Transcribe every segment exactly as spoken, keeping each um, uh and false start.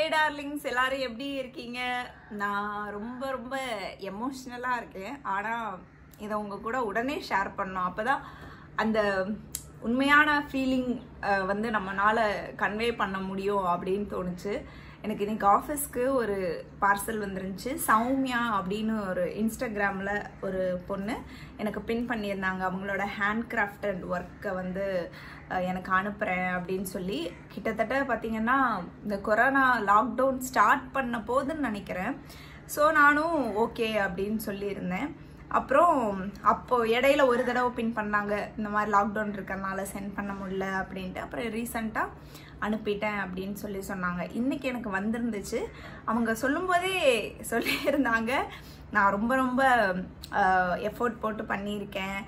Hey darlings, எல்லாரும் எப்படி இருக்கீங்க? நான் ரொம்ப ரொம்ப எமோஷனலா இருக்கேன். ஆனா இத உங்க கூட உடனே ஷேர் பண்ணனும். அப்பதான் அந்த உண்மையான ஃபீலிங் வந்து நம்மனால கன்வே பண்ண முடியும் அப்படினு தோணுச்சு. எனக்கு இன்னைக்கு ஆபீஸ்க்கு ஒரு பார்சல் வந்திருந்துச்சு. சௌமியா அப்படினு ஒரு இன்ஸ்டாகிராம்ல ஒரு பொண்ணு எனக்கு பின் பண்ணியிருந்தாங்க. அவங்களோட ஹேண்ட் கிராஃப்டட் வர்க்க வந்து எனக்கு அனுப்புறேன் அப்படினு சொல்லி கிட்டத்தட்ட பாத்தீங்கன்னா இந்த கொரோனா லாக்டவுன் ஸ்டார்ட் பண்ண போதுன்னு நினைக்கிறேன். சோ நானும் ஓகே அப்படினு சொல்லி இருந்தேன். அப்புறம் அப்போ இடையில ஒரு தடவை பின் பண்ணாங்க, இந்த மாதிரி லாக்டவுன் இருக்கறனால சென்ட் பண்ண முடியல அப்படின்ட்டு. அப்புறம் ரீசெண்டாக அனுப்பிட்டேன் அப்படின்னு சொல்லி சொன்னாங்க. இன்னைக்கு எனக்கு வந்திருந்துச்சு. அவங்க சொல்லும்போதே சொல்லியிருந்தாங்க, நான் ரொம்ப ரொம்ப எஃபோர்ட் போட்டு பண்ணியிருக்கேன்,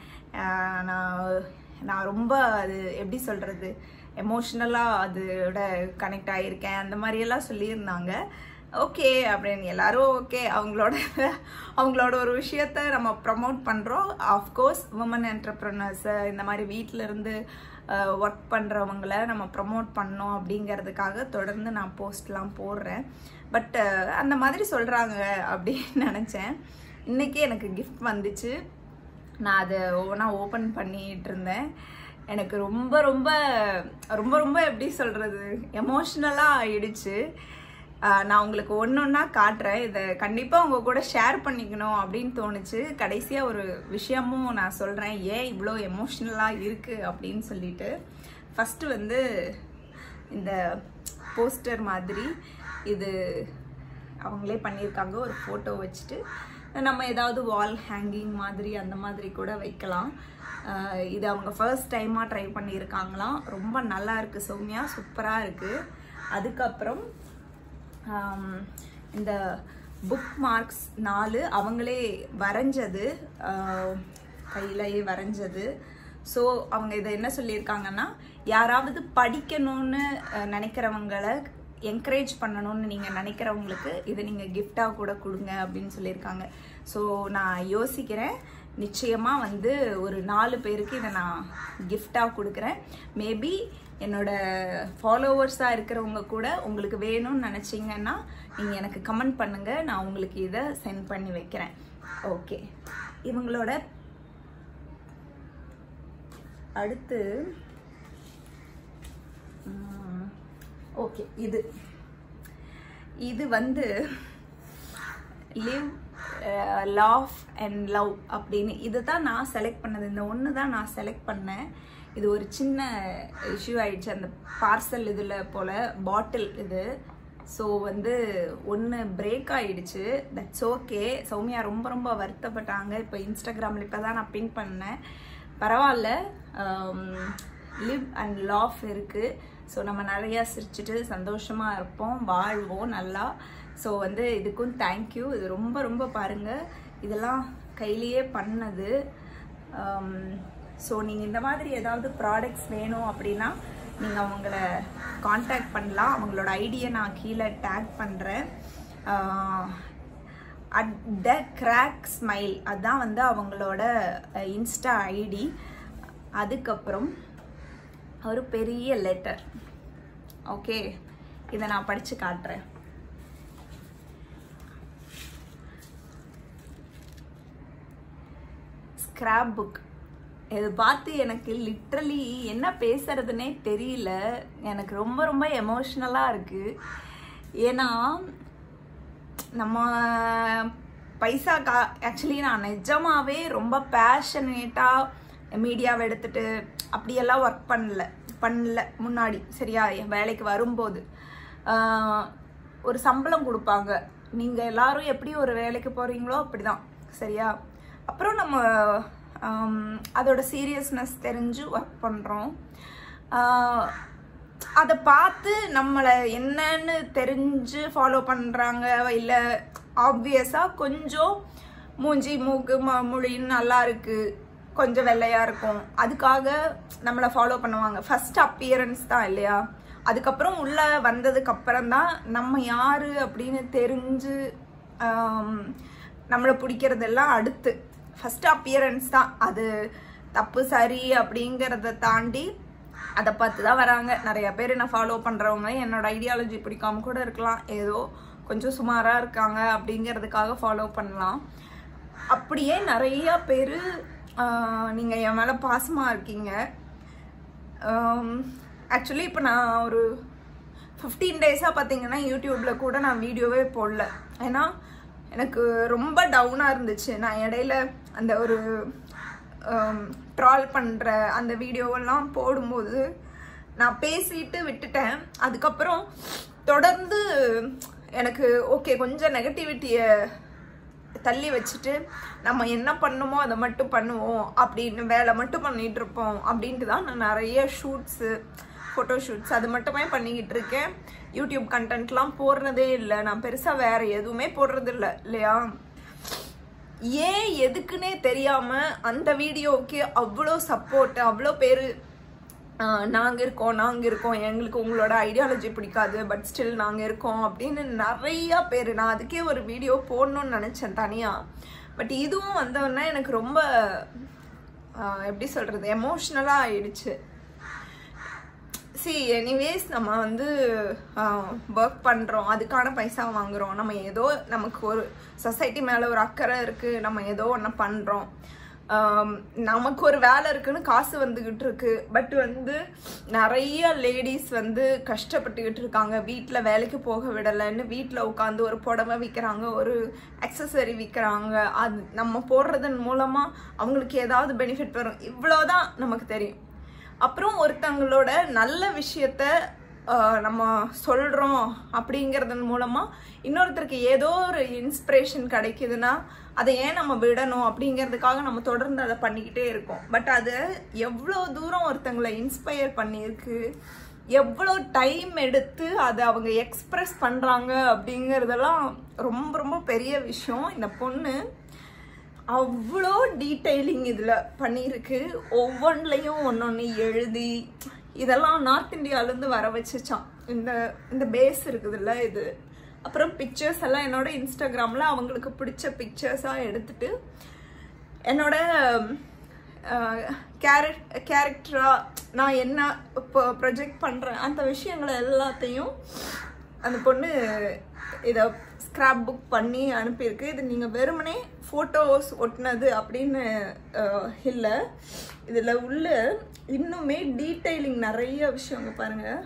நான் நான் ரொம்ப அது எப்படி சொல்கிறது எமோஷ்னலாக அதோட கனெக்ட் ஆகியிருக்கேன், அந்த மாதிரியெல்லாம் சொல்லியிருந்தாங்க. ஓகே அப்படின்னு எல்லாரும் ஓகே, அவங்களோட அவங்களோட ஒரு விஷயத்த நம்ம ப்ரமோட் பண்ணுறோம். ஆஃப்கோர்ஸ் உமன் என்டர்ப்ரனர்ஸை, இந்த மாதிரி வீட்டிலருந்து ஒர்க் பண்ணுறவங்கள நம்ம ப்ரமோட் பண்ணோம் அப்படிங்கிறதுக்காக தொடர்ந்து நான் போஸ்ட்லாம் போடுறேன். பட் அந்த மாதிரி சொல்கிறாங்க அப்படின்னு நினச்சேன். இன்றைக்கி எனக்கு கிஃப்ட் வந்துச்சு. நான் அதை ஒவ்வொன்றா ஓப்பன் பண்ணிகிட்டு இருந்தேன். எனக்கு ரொம்ப ரொம்ப ரொம்ப ரொம்ப எப்படி சொல்கிறது எமோஷ்னலாக ஆயிடுச்சு. நான் உங்களுக்கு ஒன்று ஒன்றா காட்டுறேன். இதை கண்டிப்பாக உங்கள் கூட ஷேர் பண்ணிக்கணும் அப்படின்னு தோணுச்சு. கடைசியாக ஒரு விஷயமும் நான் சொல்கிறேன், ஏன் இவ்வளோ எமோஷ்னலாக இருக்குது அப்படின்னு சொல்லிட்டு. ஃபஸ்ட்டு வந்து இந்த போஸ்டர் மாதிரி இது அவங்களே பண்ணியிருக்காங்க. ஒரு ஃபோட்டோ வச்சுட்டு நம்ம ஏதாவது வால் ஹேங்கிங் மாதிரி அந்த மாதிரி கூட வைக்கலாம். இது அவங்க ஃபர்ஸ்ட் டைமாக ட்ரை பண்ணியிருக்காங்களாம். ரொம்ப நல்லா இருக்குது சௌமியா, சூப்பராக இருக்குது. அதுக்கப்புறம் இந்த புக் மார்க்ஸ் நாலு அவங்களே வரைஞ்சது, கையிலேயே வரைஞ்சது. ஸோ அவங்க இதை என்ன சொல்லியிருக்காங்கன்னா, யாராவது படிக்கணும்னு நினைக்கிறவங்களை என்கரேஜ் பண்ணணும்னு நீங்கள் நினைக்கிறவங்களுக்கு இதை நீங்கள் கிஃப்டாக கூட கொடுங்க அப்படின்னு சொல்லியிருக்காங்க. ஸோ நான் யோசிக்கிறேன், நிச்சயமாக வந்து ஒரு நாலு பேருக்கு இதை நான் கிஃப்டாக கொடுக்குறேன். மேபி என்னோட ஃபாலோவர்ஸாக இருக்கிறவங்க கூட உங்களுக்கு வேணும்னு நினச்சிங்கன்னா நீங்கள் எனக்கு கமெண்ட் பண்ணுங்கள், நான் உங்களுக்கு இதை சென்ட் பண்ணி வைக்கிறேன். ஓகே, இவங்களோட அடுத்து ஓகே இது இது வந்து லிவ் லாஃப் அண்ட் லவ் அப்படின்னு. இதை தான் நான் செலக்ட் பண்ணது, இந்த ஒன்று தான் நான் செலக்ட் பண்ணேன். இது ஒரு சின்ன இஷ்யூ ஆயிடுச்சு அந்த பார்சல் இதில் போல், பாட்டில் இது. ஸோ வந்து ஒன்று பிரேக் ஆகிடுச்சு. That's okay. சௌமியா ரொம்ப ரொம்ப வருத்தப்பட்டாங்க. இப்போ இன்ஸ்டாகிராமில் இப்போ தான் நான் பின் பண்ணேன். பரவாயில்ல, லிவ் அண்ட் லாஃப் இருக்குது. ஸோ நம்ம நிறையா சிரிச்சுட்டு சந்தோஷமாக இருப்போம், வாழ்வோம் நல்லா. ஸோ வந்து இதுக்கும் தேங்க்யூ. இது ரொம்ப ரொம்ப பாருங்கள், இதெல்லாம் கையிலேயே பண்ணது. ஸோ நீங்கள் இந்த மாதிரி ஏதாவது ப்ராடக்ட்ஸ் வேணும் அப்படின்னா நீங்கள் அவங்கள காண்டாக்ட் பண்ணலாம். அவங்களோட ஐடியை நான் கீழே டேக் பண்ணுறேன். அட் த கிராக் ஸ்மைல், அதுதான் வந்து அவங்களோட இன்ஸ்டா ஐடி. அதுக்கப்புறம் ஒரு பெரிய லெட்டர். ஓகே, இதை நான் படித்து காட்டுறேன். ஸ்கிராப் புக் இது பார்த்து எனக்கு லிட்ரலி என்ன பேசுறதுனே தெரியல. எனக்கு ரொம்ப ரொம்ப எமோஷ்னலாக இருக்குது. ஏன்னா நம்ம பைசா கா ஆக்சுவலி நான் நிஜமாகவே ரொம்ப பேஷனேட்டாக மீடியாவை எடுத்துகிட்டு அப்படியெல்லாம் ஒர்க் பண்ணல பண்ணல முன்னாடி சரியா? என் வேலைக்கு வரும்போது ஒரு சம்பளம் கொடுப்பாங்க. நீங்கள் எல்லாரும் எப்படி ஒரு வேலைக்கு போகிறீங்களோ அப்படி தான் சரியா? அப்புறம் நம்ம அதோட சீரியஸ்னஸ் தெரிஞ்சு ஒர்க் பண்ணுறோம். அதை பார்த்து நம்மளை என்னன்னு தெரிஞ்சு ஃபாலோ பண்ணுறாங்க இல்லை, ஆப்வியஸாக கொஞ்சம் மூஞ்சி மூக்கு ம மொழின்னு நல்லா இருக்குது, கொஞ்சம் வெள்ளையாக இருக்கும், அதுக்காக நம்மளை ஃபாலோ பண்ணுவாங்க. ஃபர்ஸ்ட் அப்பியரன்ஸ் தான் இல்லையா? அதுக்கப்புறம் உள்ளே வந்ததுக்கப்புறம் தான் நம்ம யார் அப்படின்னு தெரிஞ்சு நம்மளை பிடிக்கிறதெல்லாம் அடுத்து. ஃபஸ்ட்டு அப்பியரன்ஸ் தான் அது, தப்பு சரி அப்படிங்கிறத தாண்டி அதை பார்த்து தான் வராங்க. நிறைய பேர் என்ன ஃபாலோ பண்ணுறவங்க என்னோட ஐடியாலஜி பிடிக்காம கூட இருக்கலாம், ஏதோ கொஞ்சம் சுமாராக இருக்காங்க அப்படிங்கிறதுக்காக ஃபாலோ பண்ணலாம். அப்படியே நிறையா பேர் நீங்கள் என் மேலே பாசமாக இருக்கீங்க. ஆக்சுவலி இப்போ நான் ஒரு ஃபிஃப்டீன் டேஸாக பார்த்தீங்கன்னா யூடியூப்பில் கூட நான் வீடியோவே போடல. ஏன்னா எனக்கு ரொம்ப டவுனாக இருந்துச்சு. நான் இடையில அந்த ஒரு ட்ரால் பண்ணுற அந்த வீடியோவெல்லாம் போடும்போது நான் பேசிட்டு விட்டுட்டேன். அதுக்கப்புறம் தொடர்ந்து எனக்கு ஓகே கொஞ்சம் நெகட்டிவிட்டியை தள்ளி வச்சுட்டு நம்ம என்ன பண்ணுமோ அதை மட்டும் பண்ணுவோம் அப்படின்னு வேலை மட்டும் பண்ணிகிட்டு இருப்போம் அப்படின்ட்டு தான் நான் நிறைய ஷூட்ஸு ஃபோட்டோ ஷூட்ஸ் அது மட்டுமே பண்ணிக்கிட்டு இருக்கேன். யூடியூப் கண்டென்ட்லாம் போடுறதே இல்லை. நான் பெருசாக வேறு எதுவுமே போடுறதில்ல இல்லையா. ஏன் எதுக்குன்னே தெரியாமல் அந்த வீடியோவுக்கு அவ்வளோ சப்போர்ட்டு, அவ்வளோ பேர் நாங்கள் இருக்கோம் நாங்கள் இருக்கோம் எங்களுக்கு உங்களோட ஐடியாலஜி பிடிக்காது பட் ஸ்டில் நாங்கள் இருக்கோம் அப்படின்னு நிறையா பேர். நான் அதுக்கே ஒரு வீடியோ போடணும்னு நினச்சேன் தனியாக. பட் இதுவும் வந்தோன்னா எனக்கு ரொம்ப எப்படி சொல்கிறது எமோஷ்னலாக ஆயிடுச்சு. சி எனிவேஸ் நம்ம வந்து ஒர்க் பண்ணுறோம், அதுக்கான பைசா வாங்குகிறோம், நம்ம ஏதோ நமக்கு ஒரு சொசைட்டி மேலே ஒரு அக்கறை இருக்குது, நம்ம ஏதோ ஒன்று பண்ணுறோம், நமக்கு ஒரு வேலை இருக்குன்னு காசு வந்துக்கிட்டு இருக்கு. பட் வந்து நிறைய லேடிஸ் வந்து கஷ்டப்பட்டுக்கிட்டு இருக்காங்க. வீட்டில் வேலைக்கு போக விடலைன்னு வீட்டில் உட்காந்து ஒரு புடவை விற்கிறாங்க, ஒரு அக்சசரி விற்கிறாங்க. அது நம்ம போடுறதன் மூலமாக அவங்களுக்கு ஏதாவது பெனிஃபிட் வரும் இவ்வளோதான் நமக்கு தெரியும். அப்புறம் ஒருத்தங்களோட நல்ல விஷயத்த நம்ம சொல்கிறோம் அப்படிங்கிறதன் மூலமாக இன்னொருத்தருக்கு ஏதோ ஒரு இன்ஸ்பிரேஷன் கிடைக்குதுன்னா அதை ஏன் நம்ம விடணும் அப்படிங்கிறதுக்காக நம்ம தொடர்ந்து அதை பண்ணிக்கிட்டே இருக்கோம். பட் அது எவ்வளோ தூரம் ஒருத்தங்களை இன்ஸ்பயர் பண்ணியிருக்கு, எவ்வளோ டைம் எடுத்து அதை அவங்க எக்ஸ்ப்ரெஸ் பண்ணுறாங்க அப்படிங்கிறதெல்லாம் ரொம்ப ரொம்ப பெரிய விஷயம். இந்த பொண்ணு அவ்வளோ டீட்டெயிலிங் இதில் பண்ணியிருக்கு. ஒவ்வொன்றுலையும் ஒன்று ஒன்று எழுதி இதெல்லாம் நார்த் இந்தியாவிலேருந்து வர வச்சுச்சான். இந்த இந்த பேஸ் இருக்குதுல்ல இது. அப்புறம் பிக்சர்ஸ் எல்லாம் என்னோட இன்ஸ்டாகிராமில் அவங்களுக்கு பிடிச்ச பிக்சர்ஸாக எடுத்துட்டு என்னோட கேரக் கேரக்டராக நான் என்ன இப்போ ப்ரொஜெக்ட் பண்ணுறேன் அந்த விஷயங்களை எல்லாத்தையும் அந்த பொண்ணு இதை ஸ்கிராப் புக் பண்ணி அனுப்பியிருக்கு. இது நீங்கள் வெறுமனே ஃபோட்டோஸ் ஒட்டினது அப்படின்னு இல்லை, இதில் உள்ள இன்னுமே டீட்டெயிலிங் நிறைய விஷயங்க பாருங்கள்.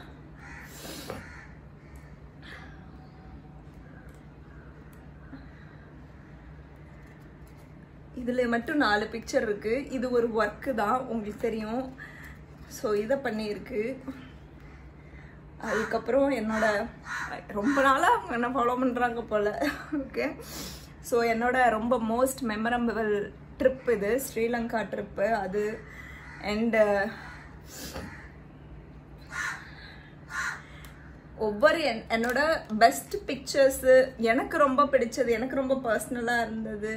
இதில் மட்டும் நாலு பிக்சர் இருக்குது. இது ஒரு ஒர்க்கு தான் உங்களுக்கு தெரியும். ஸோ இதை பண்ணியிருக்கு. அதுக்கப்புறம் என்னோட ரொம்ப நாளாக அவங்க என்ன ஃபாலோ பண்ணுறாங்க போல். ஓகே ஸோ என்னோட ரொம்ப மோஸ்ட் மெமரபிள் ட்ரிப் இது, ஸ்ரீலங்கா ட்ரிப்பு அது. அண்டு ஒவ்வொரு என் என்னோட பெஸ்ட் பிக்சர்ஸு எனக்கு ரொம்ப பிடிச்சது, எனக்கு ரொம்ப பர்சனலாக இருந்தது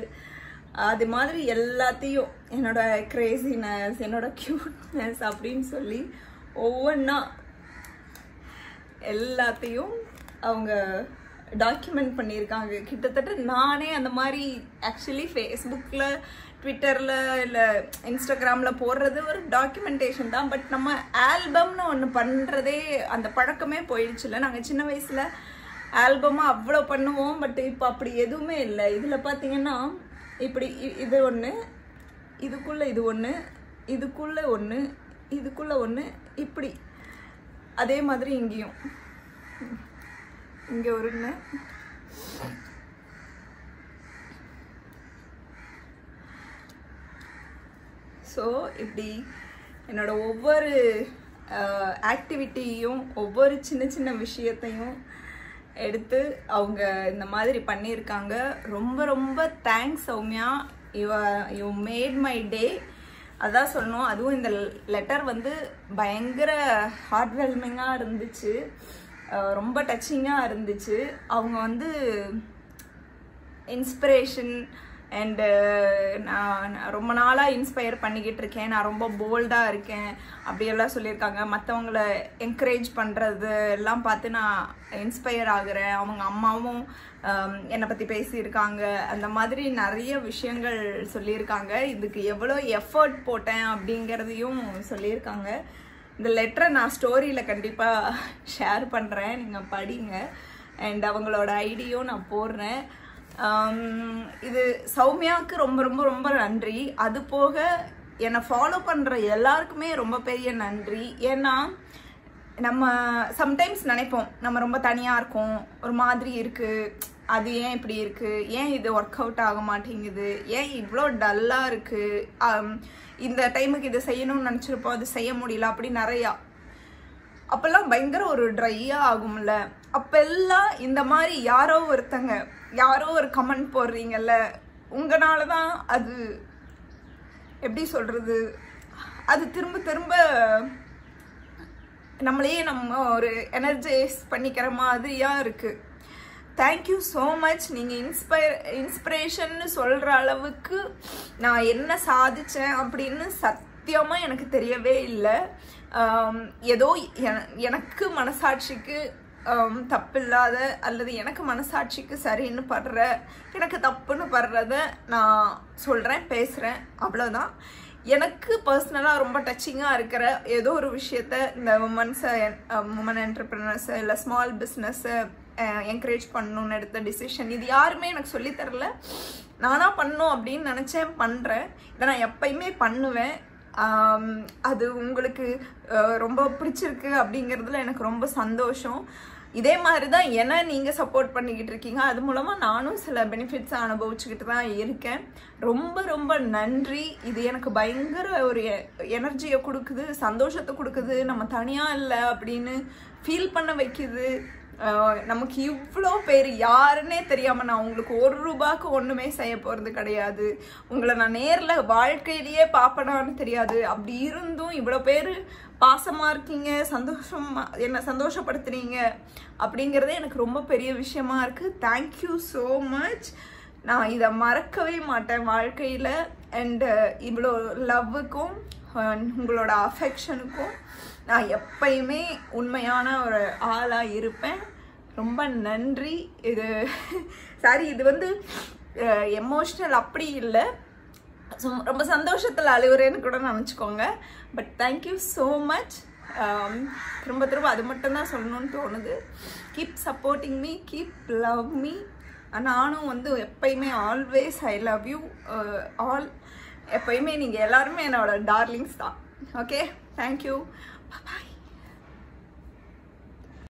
அது மாதிரி எல்லாத்தையும் என்னோட கிரேசினஸ் என்னோட க்யூட்னஸ் அப்படின்னு சொல்லி ஒவ்வொன்றா எல்லாத்தையும் அவங்க டாக்குமெண்ட் பண்ணியிருக்காங்க. கிட்டத்தட்ட நானே அந்த மாதிரி ஆக்சுவலி ஃபேஸ்புக்கில் ட்விட்டரில் இல்லை இன்ஸ்டாகிராமில் போடுறது ஒரு டாக்குமெண்டேஷன் தான். பட் நம்ம ஆல்பம்னு ஒன்று பண்ணுறதே அந்த பழக்கமே போயிடுச்சுல்ல. நாங்கள் சின்ன வயசில் ஆல்பமாக அவ்வளோ பண்ணுவோம். பட் இப்போ அப்படி எதுவுமே இல்லை. இதில் பார்த்தீங்கன்னா இப்படி இது ஒன்று, இதுக்குள்ளே இது ஒன்று, இதுக்குள்ளே ஒன்று, இதுக்குள்ளே ஒன்று, இப்படி அதே மாதிரி இங்கேயும் இங்கே ஒரு ஸோ இப்படி என்னோட ஒவ்வொரு ஆக்டிவிட்டியும் ஒவ்வொரு சின்ன சின்ன விஷயத்தையும் எடுத்து அவங்க இந்த மாதிரி பண்ணியிருக்காங்க. ரொம்ப ரொம்ப thanks Soumya, you you made my day அதான் சொல்லணும். அதுவும் இந்த லெட்டர் வந்து பயங்கர ஹார்ட்வெல்மிங்காக இருந்துச்சு, ரொம்ப டச்சிங்காக இருந்துச்சு. அவங்க வந்து இன்ஸ்பிரேஷன் அண்டு நான் ரொம்ப நாளாக இன்ஸ்பயர் பண்ணிக்கிட்டு இருக்கேன், நான் ரொம்ப போல்டாக இருக்கேன் அப்படியெல்லாம் சொல்லியிருக்காங்க. மற்றவங்கள என்கரேஜ் பண்ணுறது எல்லாம் பார்த்து நான் இன்ஸ்பயர் ஆகுறேன். அவங்க அம்மாவும் என்னை பற்றி பேசியிருக்காங்க. அந்த மாதிரி நிறைய விஷயங்கள் சொல்லியிருக்காங்க. இதுக்கு எவ்வளோ எஃபர்ட் போட்டேன் அப்படிங்கிறதையும் சொல்லியிருக்காங்க. இந்த லெட்டரை நான் ஸ்டோரியில் கண்டிப்பாக ஷேர் பண்ணுறேன், நீங்கள் படிங்க. அண்ட் அவங்களோட ஐடியும் நான் போடுறேன். இது சௌமியாவுக்கு ரொம்ப ரொம்ப ரொம்ப நன்றி. அது போக என்னை ஃபாலோ பண்ணுற எல்லாருக்குமே ரொம்ப பெரிய நன்றி. ஏன்னா நம்ம சம்டைம்ஸ் நினைப்போம் நம்ம ரொம்ப தனியாக இருக்கோம், ஒரு மாதிரி இருக்குது, அது ஏன் இப்படி இருக்குது, ஏன் இது ஒர்க் அவுட் ஆக மாட்டேங்குது, ஏன் இவ்வளோ டல்லாக இருக்குது, இந்த டைமுக்கு இதை செய்யணும்னு நினச்சிருப்போம், அது செய்ய முடியல, அப்படி நிறையா. அப்போல்லாம் பயங்கர ஒரு ட்ரையாக ஆகும்ல. அப்போல்லாம் இந்த மாதிரி யாரோ ஒருத்தங்க யாரோ ஒரு கமெண்ட் போடுறீங்கல்ல, உங்களால தான் அது எப்படி சொல்கிறது, அது திரும்ப திரும்ப நம்மளையே நம்ம ஒரு எனர்ஜைஸ் பண்ணிக்கிற மாதிரியாக இருக்குது. Thank you so much. நீங்கள் இன்ஸ்பயர் இன்ஸ்பிரேஷன்னு சொல்கிற அளவுக்கு நான் என்ன சாதித்தேன் அப்படின்னு சத்தியமாக எனக்கு தெரியவே இல்லை. ஏதோ எனக்கு மனசாட்சிக்கு தப்பில்லாத அல்லது எனக்கு மனசாட்சிக்கு சரின்னு படுற எனக்கு தப்புன்னு படுறத நான் சொல்கிறேன், பேசுகிறேன், அவ்வளோதான். எனக்கு பர்சனலாக ரொம்ப டச்சிங்காக இருக்கிற ஏதோ ஒரு விஷயத்த இந்த உமன்ஸை உமன் என்டர்பிரினர்ஸு இல்லை ஸ்மால் பிஸ்னஸ்ஸை என்கரேஜ் பண்ணணும்னு எடுத்த டிசிஷன் இது யாருமே எனக்கு சொல்லித்தரல. நானாக பண்ணணும் அப்படின்னு நினச்சேன், பண்ணுறேன். இதை நான் எப்பயுமே பண்ணுவேன். அது உங்களுக்கு ரொம்ப பிடிச்சிருக்கு அப்படிங்கிறதுல எனக்கு ரொம்ப சந்தோஷம். இதே மாதிரி தான் என்ன நீங்கள் சப்போர்ட் பண்ணிக்கிட்டு இருக்கீங்க, அது மூலமாக நானும் சில பெனிஃபிட்ஸை அனுபவிச்சுக்கிட்டு தான் இருக்கேன். ரொம்ப ரொம்ப நன்றி. இது எனக்கு பயங்கர ஒரு எனர்ஜியை கொடுக்குது, சந்தோஷத்தை கொடுக்குது, நம்ம தனியாக இல்லை அப்படின்னு ஃபீல் பண்ண வைக்குது. நமக்கு இவ்வளோ பேர் யாருன்னே தெரியாமல், நான் உங்களுக்கு ஒரு ரூபாய்க்கு ஒன்றுமே செய்ய போகிறது கிடையாது, உங்களை நான் நேரில் வாழ்க்கையிலேயே பார்ப்பனான்னு தெரியாது, அப்படி இருந்தும் இவ்வளோ பேர் பாசமாக இருக்கீங்க, சந்தோஷமாக என்னை சந்தோஷப்படுத்துறீங்க அப்படிங்கிறதே எனக்கு ரொம்ப பெரிய விஷயமா இருக்குது. Thank you so much. நான் இதை மறக்கவே மாட்டேன் வாழ்க்கையில். அண்டு இவ்வளோ லவ்வுக்கும் உங்களோட அஃபெக்ஷனுக்கும் நான் எப்பயுமே உண்மையான ஒரு ஆளாக இருப்பேன். ரொம்ப நன்றி. இது சாரி, இது வந்து எமோஷ்னல் அப்படி இல்லை, ரொம்ப சந்தோஷத்தில் அழுவுறேன்னு கூட நினச்சிக்கோங்க. But thank you so much. திரும்ப திரும்ப அது மட்டும்தான் சொல்லணும்னு தோணுது. Keep supporting me, keep love me. நானும் வந்து எப்பயுமே always I love you all. எப்பயுமே நீங்கள் எல்லாருமே என்னோட டார்லிங்ஸ் தான். ஓகே, தேங்க்யூ, பாய்.